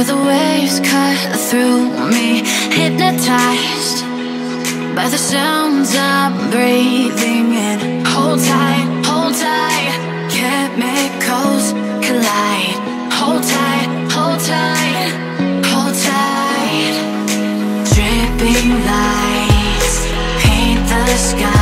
Feel the waves cut through me, hypnotized by the sounds I'm breathing in. Hold tight, chemicals collide. Hold tight, hold tight. Dripping lights paint the sky.